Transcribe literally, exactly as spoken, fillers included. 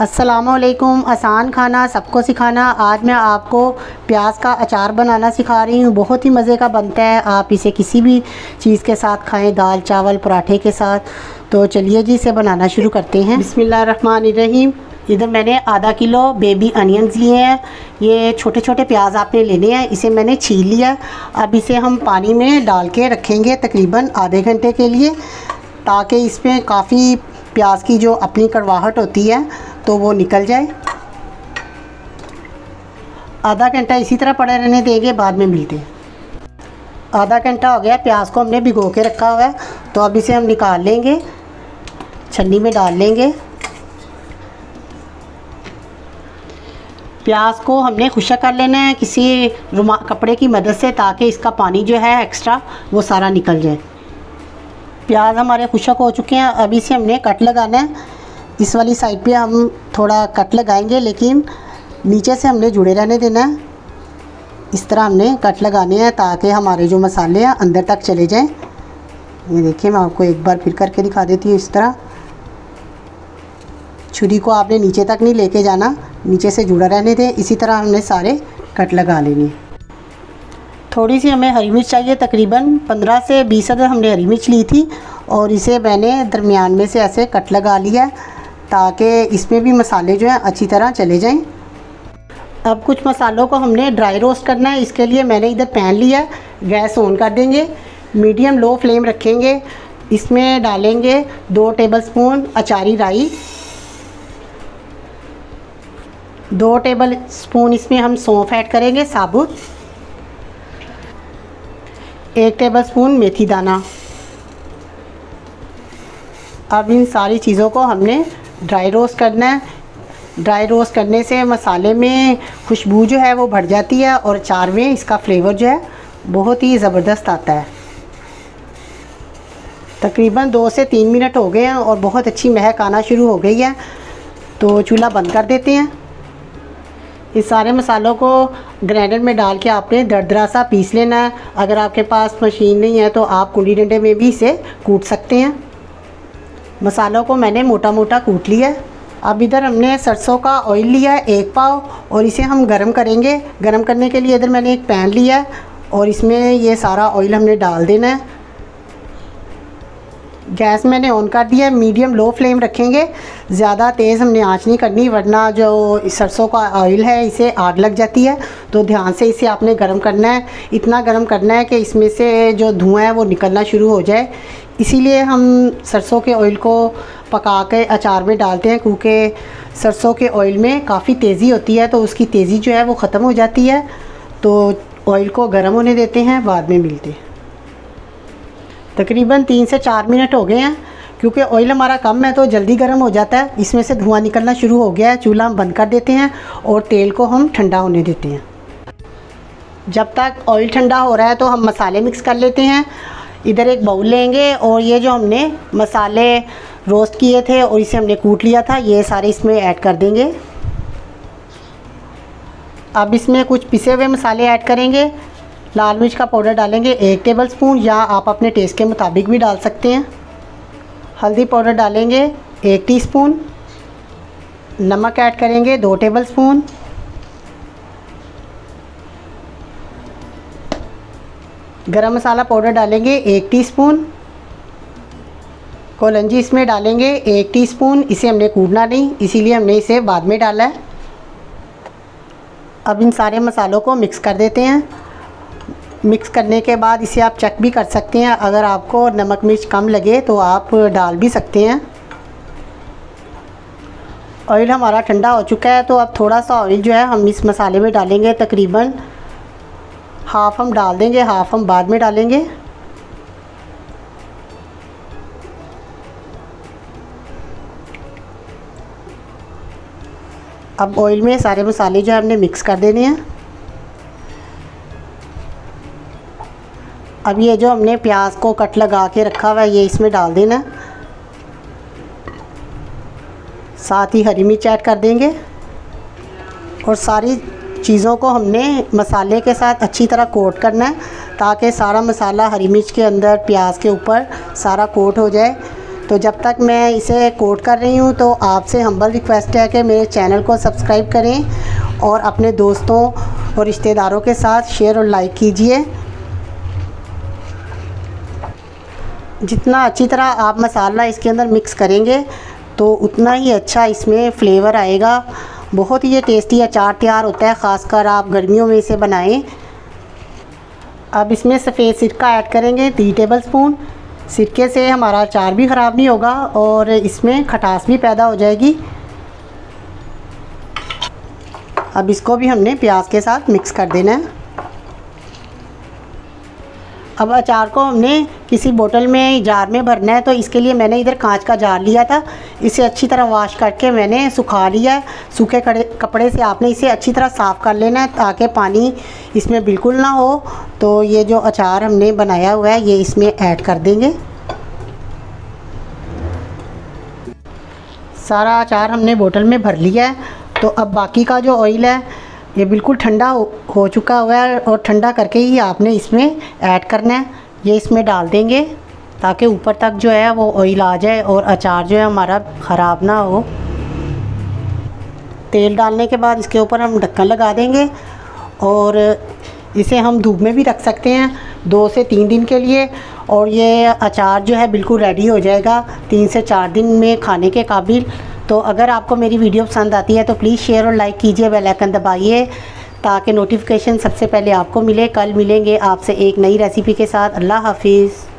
अस्सलामुअलैकुम। आसान खाना सबको सिखाना। आज मैं आपको प्याज का अचार बनाना सिखा रही हूँ। बहुत ही मज़े का बनता है, आप इसे किसी भी चीज़ के साथ खाएं, दाल चावल पराठे के साथ। तो चलिए जी इसे बनाना शुरू करते हैं। बिस्मिल्लाह रहमान रहीम। इधर मैंने आधा किलो बेबी अनियंस लिए हैं। ये छोटे छोटे प्याज आपने लेने हैं। इसे मैंने छील लिया। अब इसे हम पानी में डाल के रखेंगे तकरीबन आधे घंटे के लिए, ताकि इसमें काफ़ी प्याज की जो अपनी कड़वाहट होती है तो वो निकल जाए। आधा घंटा इसी तरह पड़े रहने देंगे, बाद में मिलते हैं। आधा घंटा हो गया, प्याज को हमने भिगो के रखा हुआ है। तो अब इसे हम निकाल लेंगे, छन्नी में डाल लेंगे। प्याज को हमने खुशक कर लेना है किसी रुमा कपड़े की मदद से, ताकि इसका पानी जो है एक्स्ट्रा वो सारा निकल जाए। प्याज हमारे खुशक हो चुके हैं। अभी से हमने कट लगाना है। इस वाली साइड पे हम थोड़ा कट लगाएंगे, लेकिन नीचे से हमने जुड़े रहने देना है। इस तरह हमने कट लगाने हैं ताकि हमारे जो मसाले हैं अंदर तक चले जाएं। ये देखिए, मैं आपको एक बार फिर करके दिखा देती हूँ। इस तरह छुरी को आपने नीचे तक नहीं लेके जाना, नीचे से जुड़ा रहने दें। इसी तरह हमने सारे कट लगा लेने। थोड़ी सी हमें हरी मिर्च चाहिए, तकरीबन पंद्रह से बीस अदर हमने हरी मिर्च ली थी, और इसे मैंने दरमियान में से ऐसे कट लगा लिया ताकि इसमें भी मसाले जो हैं अच्छी तरह चले जाएं। अब कुछ मसालों को हमने ड्राई रोस्ट करना है। इसके लिए मैंने इधर पैन लिया, गैस ऑन कर देंगे, मीडियम लो फ्लेम रखेंगे। इसमें डालेंगे दो टेबलस्पून अचारी राई, दो टेबलस्पून इसमें हम सौंफ ऐड करेंगे साबुत, एक टेबलस्पून मेथी दाना। अब इन सारी चीज़ों को हमने ड्राई रोस्ट करना है। ड्राई रोस्ट करने से मसाले में खुशबू जो है वो बढ़ जाती है, और अचार में इसका फ्लेवर जो है बहुत ही ज़बरदस्त आता है। तकरीबन दो से तीन मिनट हो गए हैं और बहुत अच्छी महक आना शुरू हो गई है। तो चूल्हा बंद कर देते हैं। इस सारे मसालों को ग्राइंडर में डाल के आपने दरदरा सा पीस लेना है। अगर आपके पास मशीन नहीं है तो आप कुंडी डंडे में भी इसे कूट सकते हैं। मसालों को मैंने मोटा मोटा कूट लिया है। अब इधर हमने सरसों का ऑयल लिया है एक पाव, और इसे हम गरम करेंगे। गरम करने के लिए इधर मैंने एक पैन लिया है, और इसमें ये सारा ऑयल हमने डाल देना है। गैस मैंने ऑन कर दिया है, मीडियम लो फ्लेम रखेंगे। ज़्यादा तेज़ हमने आँच नहीं करनी, वरना जो सरसों का ऑयल है इसे आग लग जाती है। तो ध्यान से इसे आपने गर्म करना है, इतना गर्म करना है कि इसमें से जो धुआं है वो निकलना शुरू हो जाए। इसीलिए हम सरसों के ऑयल को पका के अचार में डालते हैं, क्योंकि सरसों के ऑयल में काफ़ी तेज़ी होती है, तो उसकी तेज़ी जो है वो ख़त्म हो जाती है। तो ऑयल को गर्म होने देते हैं, बाद में मिलते हैं। तकरीबन तीन से चार मिनट हो गए हैं। क्योंकि ऑयल हमारा कम है तो जल्दी गर्म हो जाता है। इसमें से धुआं निकलना शुरू हो गया है। चूल्हा हम बंद कर देते हैं और तेल को हम ठंडा होने देते हैं। जब तक ऑयल ठंडा हो रहा है तो हम मसाले मिक्स कर लेते हैं। इधर एक बाउल लेंगे, और ये जो हमने मसाले रोस्ट किए थे और इसे हमने कूट लिया था, ये सारे इसमें ऐड कर देंगे। अब इसमें कुछ पिसे हुए मसाले ऐड करेंगे। लाल मिर्च का पाउडर डालेंगे एक टेबलस्पून, या आप अपने टेस्ट के मुताबिक भी डाल सकते हैं। हल्दी पाउडर डालेंगे एक टीस्पून, नमक ऐड करेंगे दो टेबलस्पून, गरम मसाला पाउडर डालेंगे एक टीस्पून, कोलंजी इसमें डालेंगे एक टीस्पून। इसे हमने कूटना नहीं, इसीलिए हमने इसे बाद में डाला है। अब इन सारे मसालों को मिक्स कर देते हैं। मिक्स करने के बाद इसे आप चेक भी कर सकते हैं। अगर आपको नमक मिर्च कम लगे तो आप डाल भी सकते हैं। ऑयल हमारा ठंडा हो चुका है, तो अब थोड़ा सा ऑयल जो है हम इस मसाले में डालेंगे। तकरीबन हाफ़ हम डाल देंगे, हाफ़ हम बाद में डालेंगे। अब ऑयल में सारे मसाले जो है हमने मिक्स कर देने हैं। अब ये जो हमने प्याज को कट लगा के रखा हुआ है ये इसमें डाल देना है। साथ ही हरी मिर्च ऐड कर देंगे, और सारी चीज़ों को हमने मसाले के साथ अच्छी तरह कोट करना है, ताकि सारा मसाला हरी मिर्च के अंदर प्याज के ऊपर सारा कोट हो जाए। तो जब तक मैं इसे कोट कर रही हूँ तो आपसे हम्बल रिक्वेस्ट है कि मेरे चैनल को सब्सक्राइब करें और अपने दोस्तों और रिश्तेदारों के साथ शेयर और लाइक कीजिए। जितना अच्छी तरह आप मसाला इसके अंदर मिक्स करेंगे तो उतना ही अच्छा इसमें फ्लेवर आएगा। बहुत ही ये टेस्टी अचार तैयार होता है, ख़ासकर आप गर्मियों में इसे बनाएं। अब इसमें सफ़ेद सिरका ऐड करेंगे तीन टेबलस्पून। सिरके से हमारा अचार भी ख़राब नहीं होगा और इसमें खटास भी पैदा हो जाएगी। अब इसको भी हमने प्याज के साथ मिक्स कर देना है। अब अचार को हमने किसी बोतल में जार में भरना है, तो इसके लिए मैंने इधर कांच का जार लिया था। इसे अच्छी तरह वॉश करके मैंने सुखा लिया है। सूखे कपड़े से आपने इसे अच्छी तरह साफ़ कर लेना है ताकि पानी इसमें बिल्कुल ना हो। तो ये जो अचार हमने बनाया हुआ है ये इसमें ऐड कर देंगे। सारा अचार हमने बोतल में भर लिया है। तो अब बाकी का जो ऑयल है ये बिल्कुल ठंडा हो, हो चुका हुआ है और ठंडा करके ही आपने इसमें ऐड करना है। ये इसमें डाल देंगे ताकि ऊपर तक जो है वो ऑयल आ जाए और अचार जो है हमारा ख़राब ना हो। तेल डालने के बाद इसके ऊपर हम ढक्कन लगा देंगे और इसे हम धूप में भी रख सकते हैं दो से तीन दिन के लिए, और ये अचार जो है बिल्कुल रेडी हो जाएगा तीन से चार दिन में खाने के काबिल। तो अगर आपको मेरी वीडियो पसंद आती है तो प्लीज़ शेयर और लाइक कीजिए, बेल आइकन दबाइए ताकि नोटिफिकेशन सबसे पहले आपको मिले। कल मिलेंगे आपसे एक नई रेसिपी के साथ। अल्लाह हाफिज़।